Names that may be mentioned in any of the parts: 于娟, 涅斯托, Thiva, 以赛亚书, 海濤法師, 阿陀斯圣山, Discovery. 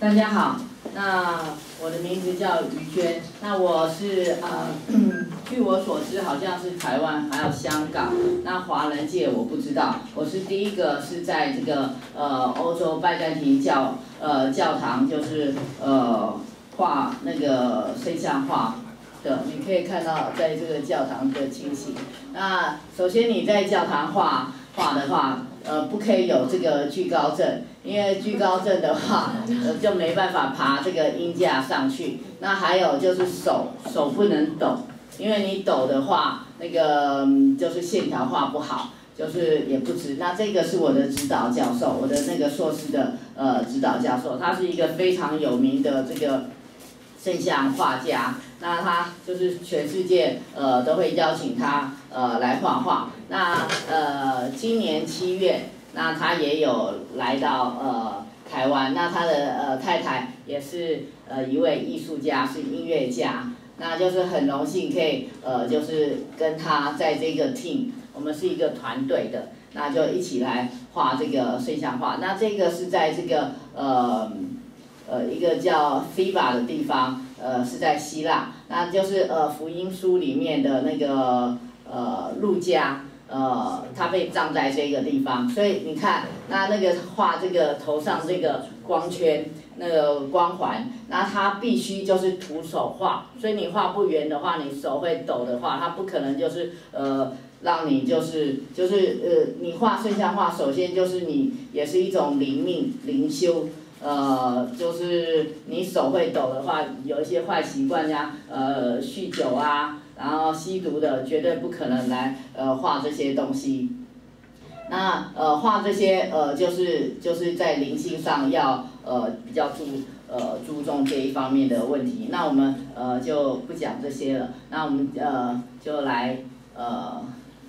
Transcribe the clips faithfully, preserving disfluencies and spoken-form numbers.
大家好，那我的名字叫于娟，那我是呃，据我所知好像是台湾还有香港，那华人界我不知道，我是第一个是在这个呃欧洲拜占庭教呃教堂，就是呃画那个圣像画的，你可以看到在这个教堂的情形。那首先你在教堂画画的话。 呃，不可以有这个惧高症，因为惧高症的话，呃，就没办法爬这个鹰架上去。那还有就是手，手不能抖，因为你抖的话，那个、嗯、就是线条画不好，就是也不直。那这个是我的指导教授，我的那个硕士的呃指导教授，他是一个非常有名的这个圣像画家。 那他就是全世界呃都会邀请他呃来画画。那呃今年七月，那他也有来到呃台湾。那他的呃太太也是呃一位艺术家，是音乐家。那就是很荣幸可以呃就是跟他在这个 team， 我们是一个团队的，那就一起来画这个圣像画。那这个是在这个呃呃一个叫 Thiva 的地方。 呃，是在希腊，那就是呃福音书里面的那个呃路加，呃他被葬在这个地方，所以你看，那那个画这个头上这个光圈，那个光环，那他必须就是徒手画，所以你画不圆的话，你手会抖的话，他不可能就是呃让你就是就是呃你画圣像画，首先就是你也是一种灵命灵修。 呃，就是你手会抖的话，有一些坏习惯呀，呃，酗酒啊，然后吸毒的，绝对不可能来呃画这些东西。那呃画这些呃就是就是在灵性上要呃比较注呃注重这一方面的问题。那我们呃就不讲这些了，那我们呃就来呃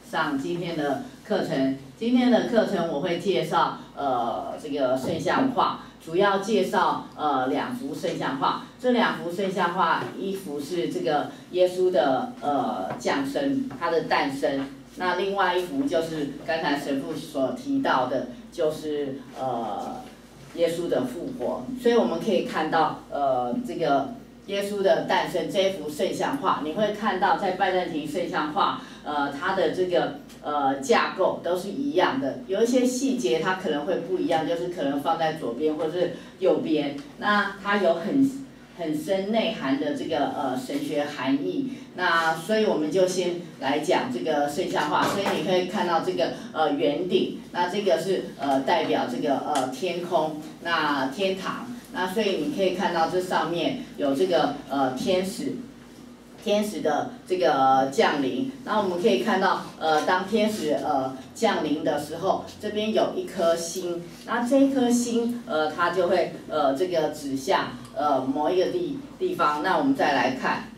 上今天的课程。今天的课程我会介绍呃这个圣像画。 主要介绍呃两幅圣像画，这两幅圣像画，一幅是这个耶稣的呃降生，他的诞生，那另外一幅就是刚才神父所提到的，就是呃耶稣的复活。所以我们可以看到呃这个耶稣的诞生这幅圣像画，你会看到在拜占庭圣像画，呃它的这个。 呃，架构都是一样的，有一些细节它可能会不一样，就是可能放在左边或是右边。那它有很很深内涵的这个呃神学含义。那所以我们就先来讲这个圣像画。所以你可以看到这个呃圆顶，那这个是呃代表这个呃天空，那天堂。那所以你可以看到这上面有这个呃天使。 天使的这个降临，那我们可以看到，呃，当天使呃降临的时候，这边有一颗星，那这一颗星，呃，它就会呃这个指向呃某一个地地方。那我们再来看，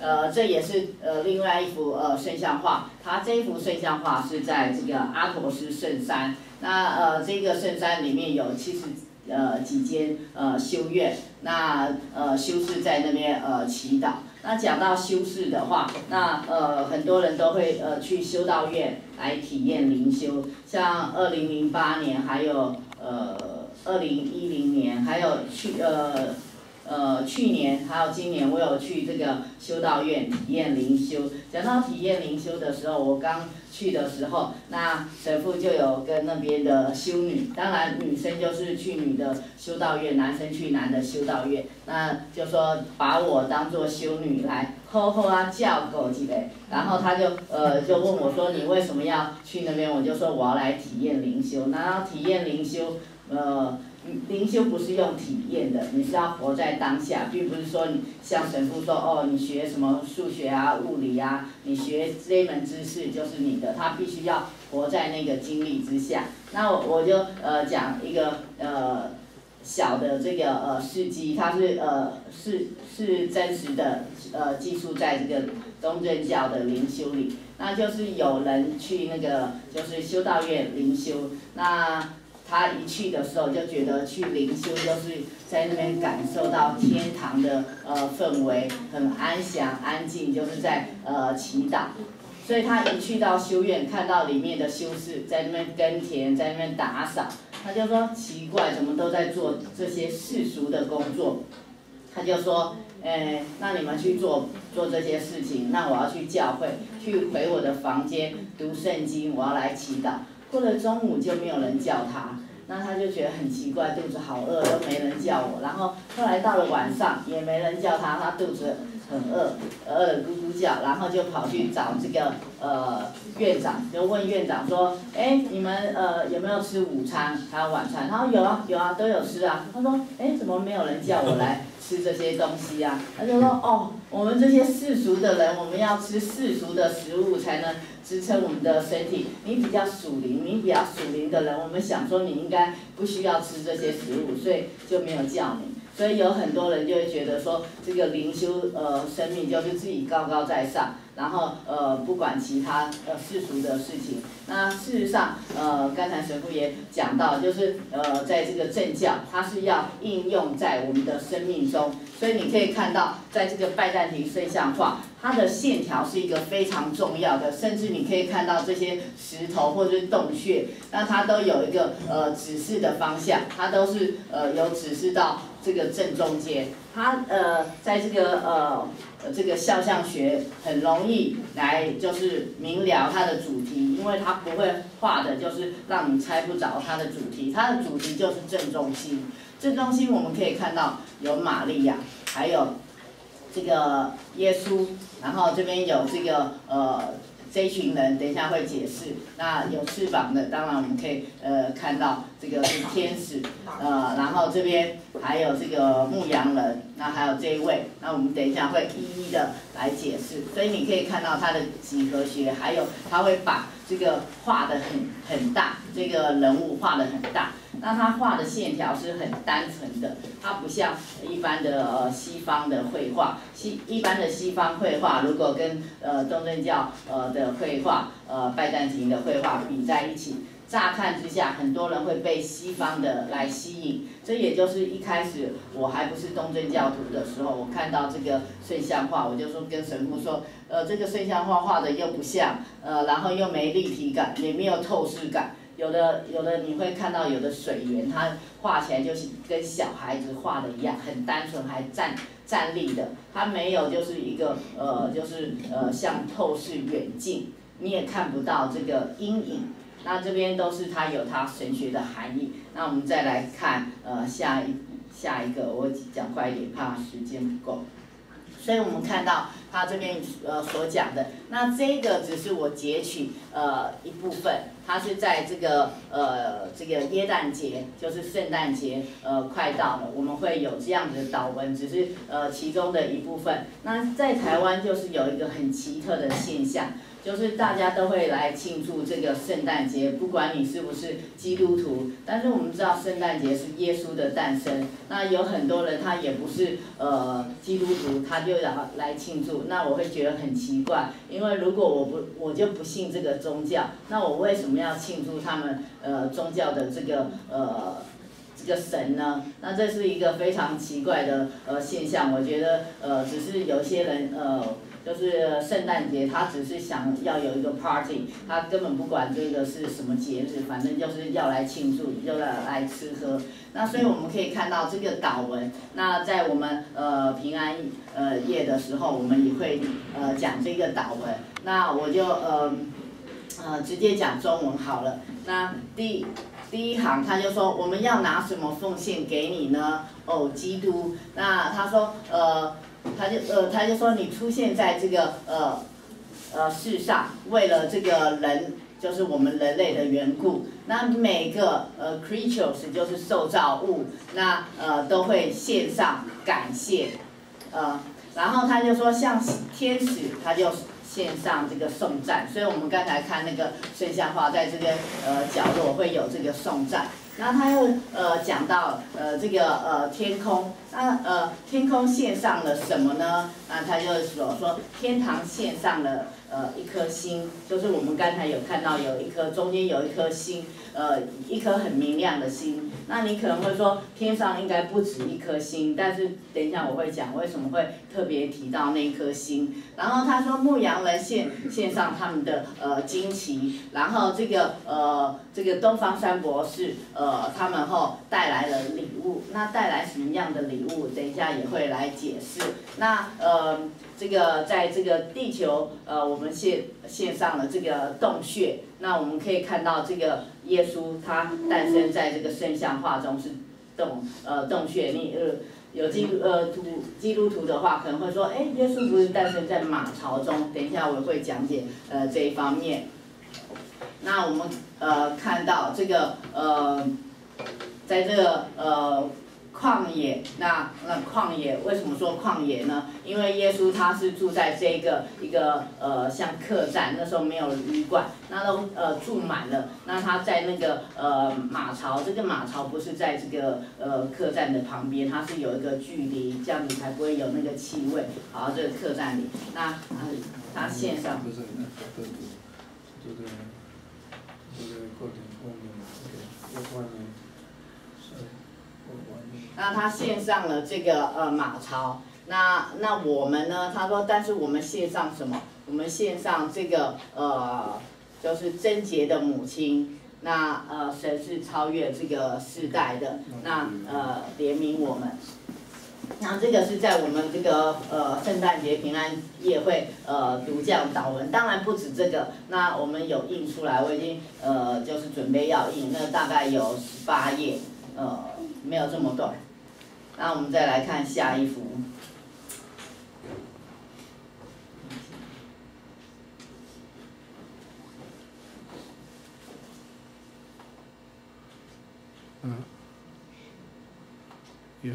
呃，这也是呃另外一幅呃圣像画，它这一幅圣像画是在这个阿陀斯圣山，那呃这个圣山里面有七十。 呃，几间呃修院，那呃修士在那边呃祈祷。那讲到修士的话，那呃很多人都会呃去修道院来体验灵修，像二零零八年，还有呃二零一零年，还有去呃呃去年，还有今年，我有去这个修道院体验灵修。讲到体验灵修的时候，我刚。 去的时候，那神父就有跟那边的修女，当然女生就是去女的修道院，男生去男的修道院，那就说把我当做修女来吼吼啊叫狗几呗，然后他就呃就问我说你为什么要去那边？我就说我要来体验灵修，然后体验灵修，呃。 灵修不是用体验的，你是要活在当下，并不是说你像神父说哦，你学什么数学啊、物理啊，你学这门知识就是你的，他必须要活在那个经历之下。那我我就呃讲一个呃小的这个呃事迹，它是呃是是真实的呃记述在这个东正教的灵修里，那就是有人去那个就是修道院灵修，那。 他一去的时候就觉得去灵修就是在那边感受到天堂的呃氛围，很安详安静，就是在呃祈祷。所以他一去到修院，看到里面的修士在那边耕田，在那边打扫，他就说奇怪，怎么都在做这些世俗的工作？他就说，哎，那你们去做做这些事情，那我要去教会，去回我的房间读圣经，我要来祈祷。过了中午就没有人叫他，那他就觉得很奇怪，肚子好饿，都没人叫我。然后后来到了晚上也没人叫他，他肚子很饿，饿得咕咕叫，然后就跑去找这个呃院长，就问院长说：“哎，你们呃有没有吃午餐还有晚餐？”他说：“有啊，有啊，都有吃啊。”他说：“哎，怎么没有人叫我来吃这些东西啊？”他就说：“哦，我们这些世俗的人，我们要吃世俗的食物才能支撑我们的身体。你比较属灵，你比较属灵的人，我们想说你应该不需要吃这些食物，所以就没有叫你。”所以有很多人就会觉得说，这个灵修呃生命就是自己高高在上，然后呃不管其他呃世俗的事情。那事实上呃刚才神父也讲到，就是呃在这个正教，它是要应用在我们的生命中。所以你可以看到，在这个拜占庭圣像画，它的线条是一个非常重要的，甚至你可以看到这些石头或者是洞穴，那它都有一个呃指示的方向，它都是呃有指示到这个正中间。它呃在这个呃这个肖像学很容易来就是明了它的主题，因为它不会画的就是让你猜不着它的主题，它的主题就是正中心。正中心我们可以看到有玛利亚，还有这个耶稣，然后这边有这个呃这一群人，等一下会解释。那有翅膀的，当然我们可以呃看到这个是天使，呃，然后这边还有这个牧羊人，那还有这一位，那我们等一下会一一的来解释。所以你可以看到它的几何学，还有它会把这个画得很很大，这个人物画得很大。那它画的线条是很单纯的，它不像一般的呃西方的绘画，西一般的西方绘画如果跟呃东正教呃的绘画呃拜占庭的绘画比在一起，乍看之下很多人会被西方的来吸引。这也就是一开始我还不是东正教徒的时候，我看到这个圣像画，我就说跟神父说，呃这个圣像画画的又不像，呃然后又没立体感，也没有透视感。有的有的你会看到有的水源，它画起来就是跟小孩子画的一样，很单纯，还站站立的，它没有就是一个呃就是呃像透视远近，你也看不到这个阴影。那这边都是它有它神学的含义。那我们再来看呃下一下一个，我讲快一点，怕时间不够。所以我们看到他这边呃所讲的，那这个只是我截取呃一部分，它是在这个呃这个耶诞节，就是圣诞节呃快到了，我们会有这样子的祷文，只是呃其中的一部分。那在台湾就是有一个很奇特的现象，就是大家都会来庆祝这个圣诞节，不管你是不是基督徒。但是我们知道圣诞节是耶稣的诞生，那有很多人他也不是呃基督徒，他就来来庆祝。那我会觉得很奇怪，因为如果我不我就不信这个宗教，那我为什么要庆祝他们呃宗教的这个呃？这个神呢？那这是一个非常奇怪的呃现象。我觉得呃，只是有些人呃，就是圣诞节他只是想要有一个 party， 他根本不管这个是什么节日，反正就是要来庆祝，要来吃喝。那所以我们可以看到这个祷文，那在我们呃平安呃夜的时候，我们也会呃讲这个祷文。那我就呃呃直接讲中文好了。那第。第一行他就说，我们要拿什么奉献给你呢？哦，基督。那他说，呃，他就呃他就说，你出现在这个呃呃世上，为了这个人，就是我们人类的缘故。那每个呃 creatures 就是受造物，那呃都会献上感谢，呃，然后他就说，像天使，他就。献上这个颂赞，所以我们刚才看那个圣像画，在这个呃角落会有这个颂赞。然后他又呃讲到呃这个呃天空，那呃天空献上了什么呢？那他就说说天堂献上了呃一颗星，就是我们刚才有看到有一颗中间有一颗星，呃一颗很明亮的星，那你可能会说天上应该不止一颗星，但是等一下我会讲为什么会特别提到那颗星。然后他说牧羊人献献上他们的呃旌旗，然后这个呃这个东方三博士呃他们后带来了礼物，那带来什么样的礼物？等一下也会来解释。那呃这个在这个地球呃我们献献上了这个洞穴。 那我们可以看到，这个耶稣他诞生在这个圣像画中是洞呃洞穴。你呃有基督呃徒基督徒的话，可能会说，哎，耶稣不是诞生在马槽中？等一下我会讲解呃这一方面。那我们呃看到这个呃，在这个呃。 旷野，那那旷野为什么说旷野呢？因为耶稣他是住在这个一个呃像客栈，那时候没有旅馆，那都呃住满了。那他在那个呃马槽，这个马槽不是在这个呃客栈的旁边，它是有一个距离，这样子才不会有那个气味。好，这个客栈里，那他献上。 那他献上了这个呃马槽，那那我们呢？他说，但是我们献上什么？我们献上这个呃，就是贞洁的母亲。那呃，神是超越这个世代的，那呃怜悯我们。那这个是在我们这个呃圣诞节平安夜会呃读这样祷文，当然不止这个。那我们有印出来，我已经呃就是准备要印，那大概有十八页，呃没有这么短。 那我们再来看下一幅，嗯，有，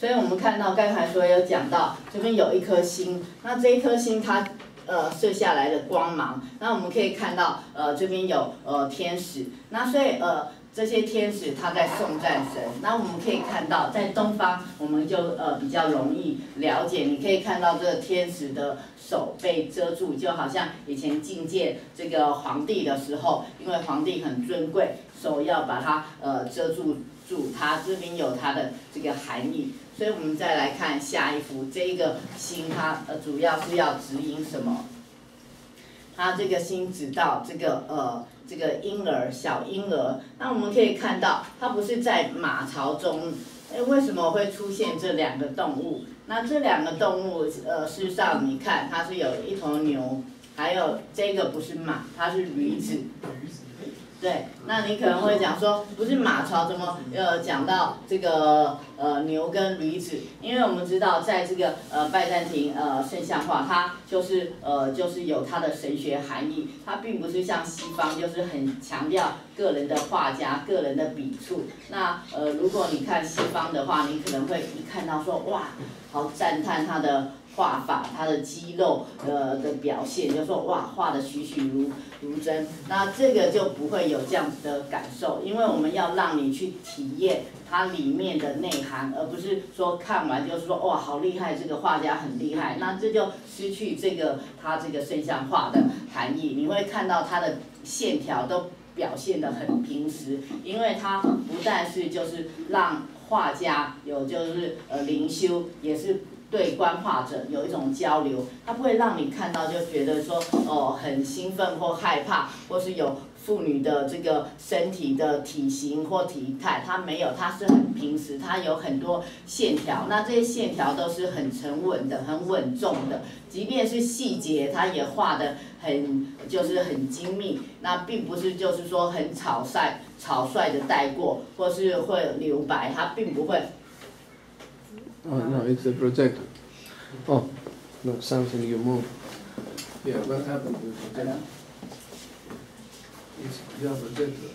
所以我们看到刚才所有讲到，这边有一颗星，那这一颗星它。 呃，射下来的光芒，那我们可以看到，呃，这边有呃天使，那所以呃这些天使他在颂赞神，那我们可以看到，在东方我们就呃比较容易了解，你可以看到这个天使的手被遮住，就好像以前觐见这个皇帝的时候，因为皇帝很尊贵，手要把它呃遮住住，它这边有它的这个含义。 所以我们再来看下一幅，这一个星它呃主要是要指引什么？它这个星指到这个呃这个婴儿小婴儿，那我们可以看到它不是在马槽中，哎为什么会出现这两个动物？那这两个动物呃事实上你看它是有一头牛，还有这个不是马，它是驴子。 对，那你可能会讲说，不是马槽怎么呃讲到这个呃牛跟驴子？因为我们知道，在这个呃拜占庭呃圣像画，它就是呃就是有它的神学含义，它并不是像西方就是很强调个人的画家、个人的笔触。那呃如果你看西方的话，你可能会一看到说哇，好赞叹它的。 画法，他的肌肉呃的表现，就说哇画的栩栩如如真，那这个就不会有这样子的感受，因为我们要让你去体验它里面的内涵，而不是说看完就是说哇好厉害，这个画家很厉害，那这就失去这个他这个圣像画的含义，你会看到它的线条都表现得很平实，因为它不但是就是让画家有就是呃灵修，也是。 对观画者有一种交流，它不会让你看到就觉得说哦、呃、很兴奋或害怕，或是有妇女的这个身体的体型或体态，它没有，它是很平实，它有很多线条，那这些线条都是很沉稳的、很稳重的，即便是细节，它也画得很就是很精密，那并不是就是说很草率、草率的带过，或是会留白，它并不会。 Oh no, it's a projector. Oh, no, something you move. Yeah, what happened to the projector? It's your projector.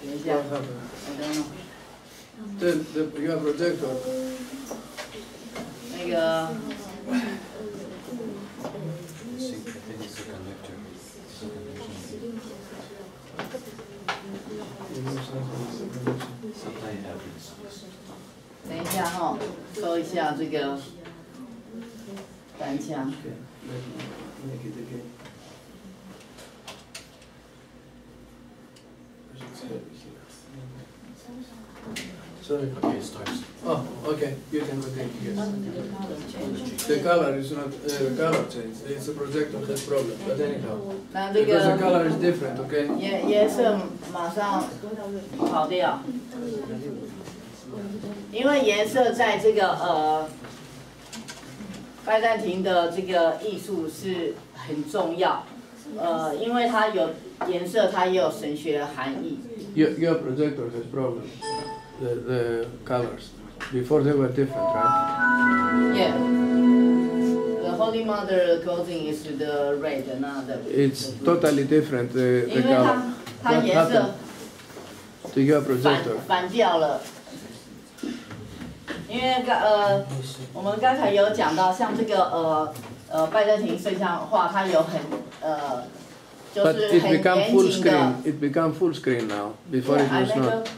What happened? I don't know. The the your projector. 那个。等一下哈、哦，搜一下这个，来， Valencia. Okay. Let me make it again. Sorry. Okay, it starts. Oh, okay. You can look at it. The color is not uh, color change. It's a projector that's problem. But anyhow, because the color is different. Okay. Yeah. Yeah. So, 马上跑掉。 因为颜色在这个呃拜占庭的这个艺术是很重要，呃，因为它有颜色，它也有神学的含义。Your your projector has problem. The the colors before they were different, right? Yeah. The Holy Mother clothing is the red, not the. It's totally different. The the color. 它颜色反反掉了。 因为刚呃，我们刚才有讲到，像这个呃呃拜占庭圣像画，它有很呃，就是很严谨的。It become full screen now. Before it was not.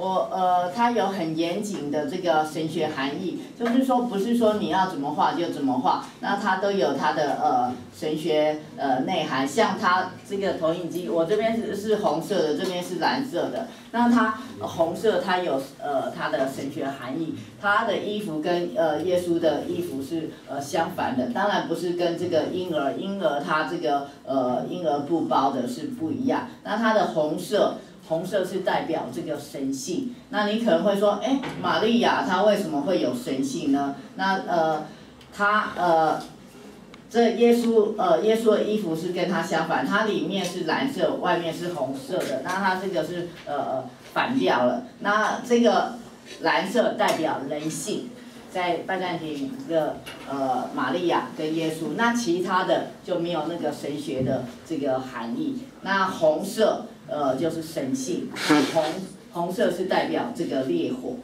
我呃，它有很严谨的这个神学含义，就是说不是说你要怎么画就怎么画，那它都有它的呃神学呃内涵。像它这个投影机，我这边是是红色的，这边是蓝色的。那它、呃、红色它有呃它的神学含义，它的衣服跟呃耶稣的衣服是呃相反的，当然不是跟这个婴儿婴儿它这个呃婴儿布包的是不一样。那它的红色。 红色是代表这个神性，那你可能会说，哎，玛利亚她为什么会有神性呢？那呃，她呃，这耶稣呃耶稣的衣服是跟她相反，它里面是蓝色，外面是红色的，那它这个是呃反掉了。那这个蓝色代表人性，在拜占庭的呃玛利亚跟耶稣，那其他的就没有那个神学的这个含义。那红色。 呃，就是神性，红红色是代表这个烈火。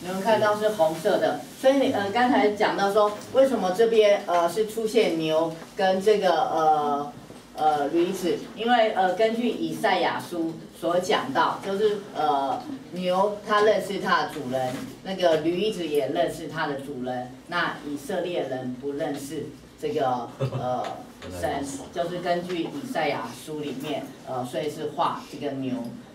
你们看到是红色的，所以呃，刚才讲到说，为什么这边呃是出现牛跟这个呃呃驴子？因为呃，根据以赛亚书所讲到，就是呃牛它认识它的主人，那个驴子也认识它的主人，那以色列人不认识。 这个呃，神就是根据以赛亚书里面呃，所以是画这个牛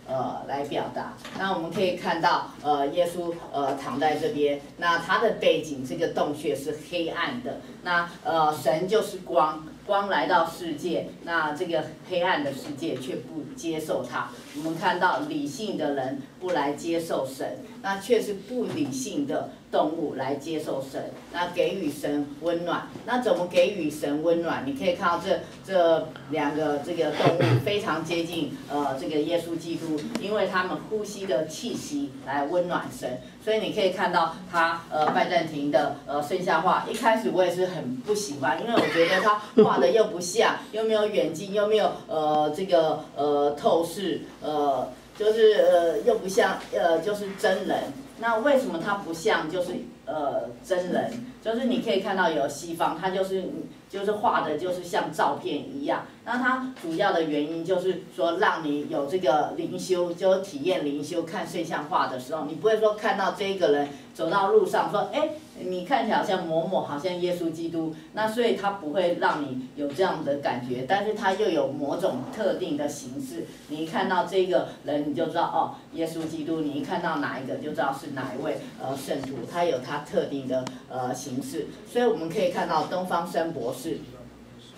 呃来表达。那我们可以看到呃，耶稣呃躺在这边，那他的背景这个洞穴是黑暗的。那呃，神就是光，光来到世界，那这个黑暗的世界却不接受他。我们看到理性的人不来接受神，那却是不理性的。 动物来接受神，那给予神温暖。那怎么给予神温暖？你可以看到这这两个这个动物非常接近呃这个耶稣基督，因为他们呼吸的气息来温暖神。所以你可以看到他呃拜占庭的呃圣像画，一开始我也是很不喜欢，因为我觉得他画的又不像，又没有远近，又没有呃这个呃透视，呃就是呃又不像呃就是真人。 那为什么它不像就是呃真人？就是你可以看到有西方，它就是就是画的就是像照片一样。那它主要的原因就是说让你有这个灵修，就体验灵修。看圣像画的时候，你不会说看到这个人走到路上说，哎，你看起来好像某某，好像耶稣基督。那所以它不会让你有这样的感觉，但是它又有某种特定的形式。你一看到这个人，你就知道哦，耶稣基督。你一看到哪一个就知道是。 是哪一位呃圣徒？他有他特定的呃形式，所以我们可以看到东方森博士，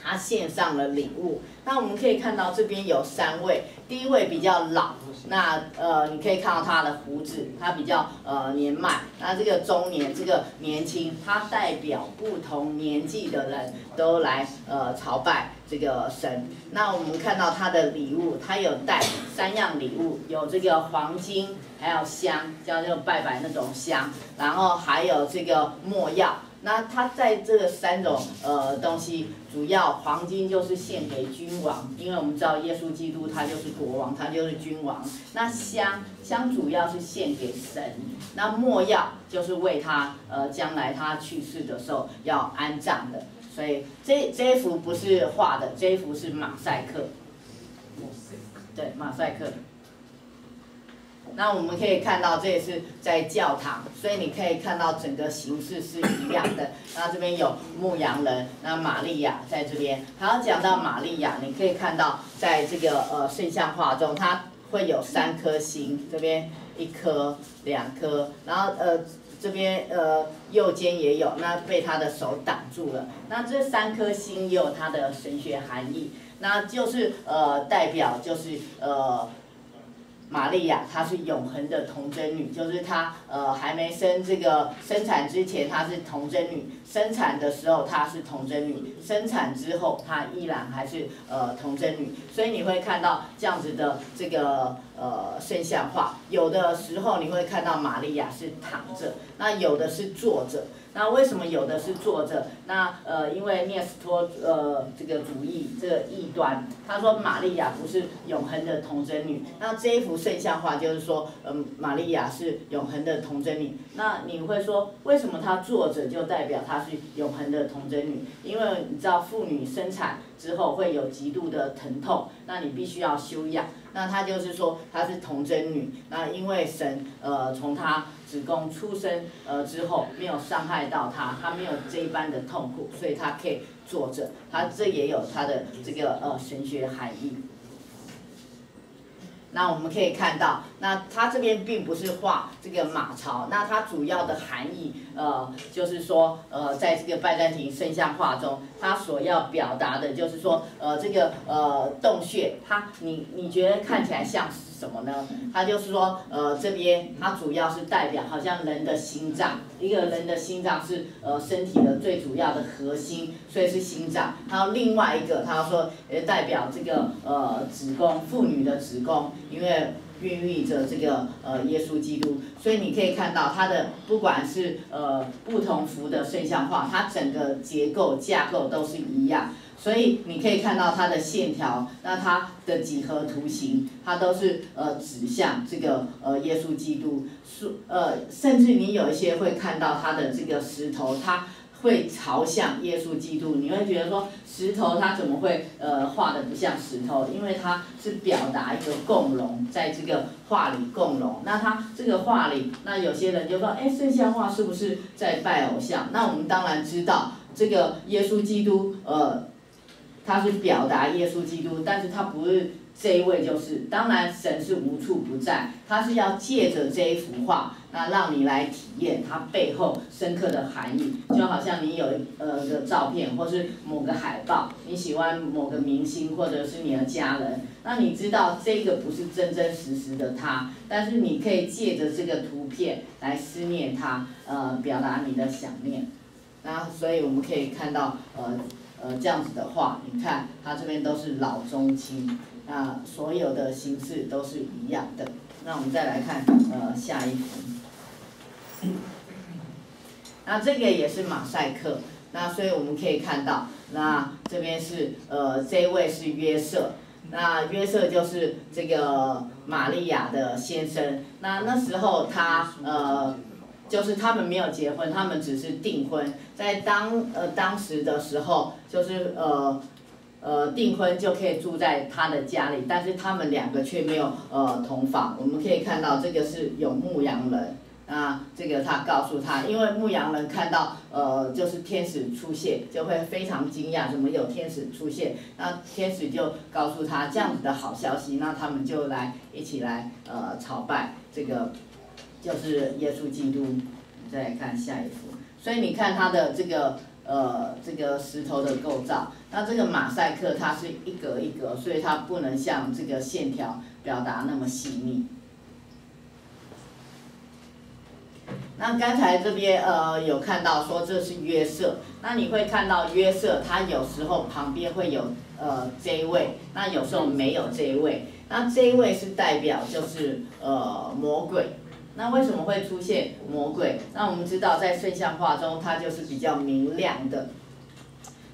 他献上了礼物。那我们可以看到这边有三位，第一位比较老，那呃你可以看到他的胡子，他比较呃年迈。那这个中年，这个年轻，他代表不同年纪的人都来呃朝拜。 这个神，那我们看到他的礼物，他有带三样礼物，有这个黄金，还有香，叫做拜拜那种香，然后还有这个没药。那他在这三种呃东西，主要黄金就是献给君王，因为我们知道耶稣基督他就是国王，他就是君王。那香香主要是献给神，那没药就是为他呃将来他去世的时候要安葬的。 所以这这一幅不是画的，这一幅是马赛克。对，马赛克。那我们可以看到，这也是在教堂，所以你可以看到整个形式是一样的。那这边有牧羊人，那玛利亚在这边。还要讲到玛利亚，你可以看到，在这个呃圣像画中，它会有三颗星，这边一颗、两颗，然后呃这边呃右肩也有，那被他的手挡住了。那这三颗星也有它的神学含义，那就是呃代表就是呃。 玛利亚，她是永恒的童贞女，就是她呃还没生这个生产之前，她是童贞女；生产的时候她是童贞女，生产之后她依然还是呃童贞女。所以你会看到这样子的这个呃圣像画，有的时候你会看到玛利亚是躺着，那有的是坐着。 那为什么有的是坐着？那呃，因为涅斯托呃这个主义这个异端，他说玛利亚不是永恒的童贞女。那这一幅圣像画就是说，嗯、呃，玛利亚是永恒的童贞女。那你会说，为什么她坐着就代表她是永恒的童贞女？因为你知道妇女生产之后会有极度的疼痛，那你必须要休养。那她就是说她是童贞女。那因为神呃从她 子宫出生呃之后没有伤害到她，她没有这一般的痛苦，所以她可以坐着，她这也有她的这个呃神学含义。那我们可以看到，那她这边并不是画这个马槽，那它主要的含义呃就是说呃在这个拜占庭圣像画中，它所要表达的就是说呃这个呃洞穴，它你你觉得看起来像 什么呢？它就是说，呃，这边它主要是代表，好像人的心脏，一个人的心脏是呃身体的最主要的核心，所以是心脏。还有另外一个，他说也代表这个呃子宫，妇女的子宫，因为 孕育着这个呃耶稣基督，所以你可以看到它的不管是呃不同幅的圣像画，它整个结构架构都是一样，所以你可以看到它的线条，那它的几何图形，它都是呃指向这个呃耶稣基督，呃甚至你有一些会看到它的这个石头，它 会朝向耶稣基督，你会觉得说石头它怎么会呃画的不像石头？因为它是表达一个共融，在这个画里共融。那它这个画里，那有些人就说，哎，圣像画是不是在拜偶像？那我们当然知道，这个耶稣基督，呃，它是表达耶稣基督，但是它不是 这一位就是，当然神是无处不在，他是要借着这一幅画，那让你来体验它背后深刻的含义。就好像你有呃个照片，或是某个海报，你喜欢某个明星或者是你的家人，那你知道这个不是真真实实的他，但是你可以借着这个图片来思念他，呃，表达你的想念。那所以我们可以看到，呃呃这样子的画，你看它这边都是老中青。 那所有的形式都是一样的。那我们再来看呃下一幅，那这个也是马赛克。那所以我们可以看到，那这边是呃这一位是约瑟，那约瑟就是这个玛利亚的先生。那那时候他呃。 就是他们没有结婚，他们只是订婚。在当呃当时的时候，就是呃呃订婚就可以住在他的家里，但是他们两个却没有呃同房。我们可以看到这个是有牧羊人啊，这个他告诉他，因为牧羊人看到呃就是天使出现，就会非常惊讶，怎么有天使出现？那天使就告诉他这样子的好消息，那他们就来一起来呃朝拜这个 就是耶稣基督，再来看下一幅。所以你看它的这个呃这个石头的构造，那这个马赛克它是一格一格，所以它不能像这个线条表达那么细腻。那刚才这边呃有看到说这是约瑟，那你会看到约瑟他有时候旁边会有呃这一位，那有时候没有这一位，那这一位是代表就是呃魔鬼。 那为什么会出现魔鬼？那我们知道，在圣像画中，它就是比较明亮的。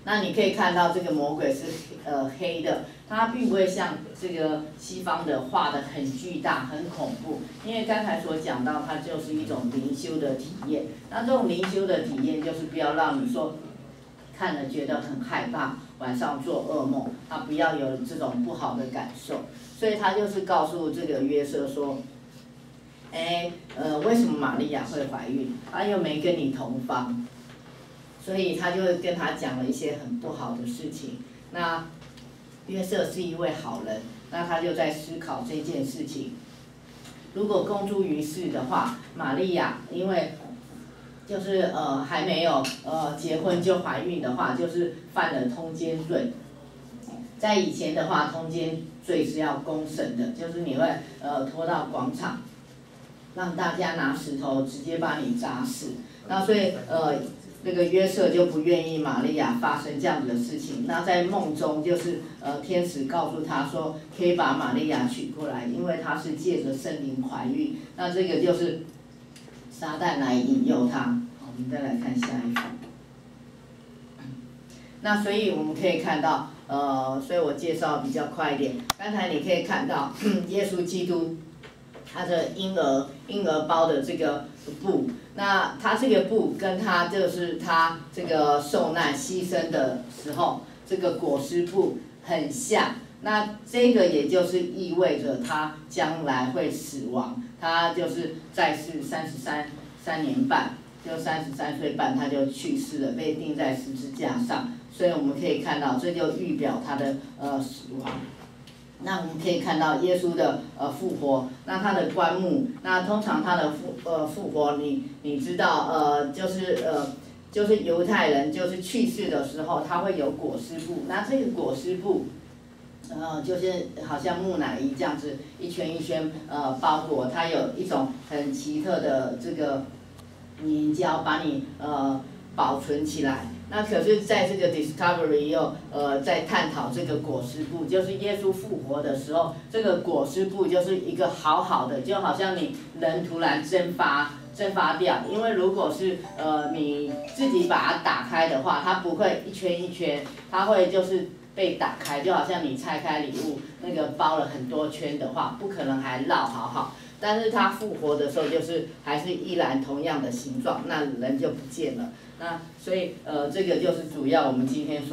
那你可以看到，这个魔鬼是呃黑的，它并不会像这个西方的画的很巨大、很恐怖。因为刚才所讲到，它就是一种灵修的体验。那这种灵修的体验，就是不要让你说看了觉得很害怕，晚上做噩梦，它不要有这种不好的感受。所以，他就是告诉这个约瑟说，哎，呃，为什么玛利亚会怀孕？她又没跟你同房，所以他就跟他讲了一些很不好的事情。那约瑟是一位好人，那他就在思考这件事情。如果公诸于世的话，玛利亚因为就是呃还没有呃结婚就怀孕的话，就是犯了通奸罪。在以前的话，通奸罪是要公审的，就是你会呃拖到广场，让大家拿石头直接把你砸死。那所以呃。那个约瑟就不愿意玛利亚发生这样子的事情。那在梦中就是呃，天使告诉他说，可以把玛利亚娶过来，因为他是借着圣灵怀孕。那这个就是撒旦来引诱他。好，我们再来看下一幅。那所以我们可以看到，呃，所以我介绍比较快一点。刚才你可以看到耶稣基督他的婴儿婴儿包的这个布。那他这个布跟他就是他这个受难牺牲的时候这个裹尸布很像，那这个也就是意味着他将来会死亡，他就是在世三十三三年半，就三十三岁半他就去世了，被钉在十字架上，所以我们可以看到这就预表他的呃死亡。那我们可以看到耶稣的呃复活，那他的棺木，那通常他的复呃复活你，你你知道呃就是呃就是犹太人就是去世的时候他会有裹尸布，那这个裹尸布，呃就是好像木乃伊这样子一圈一圈呃包裹，它有一种很奇特的这个凝胶把你呃保存起来。那可是，在这个 Discovery 又呃在探讨这个裹尸布，就是耶稣复活的时候，这个裹尸布就是一个好好的，就好像你人突然蒸发蒸发掉，因为如果是呃你自己把它打开的话，它不会一圈一圈，它会就是被打开，就好像你拆开礼物那个包了很多圈的话，不可能还绕好好，但是它复活的时候就是还是依然同样的形状，那人就不见了。那所以，呃，这个就是主要我们今天所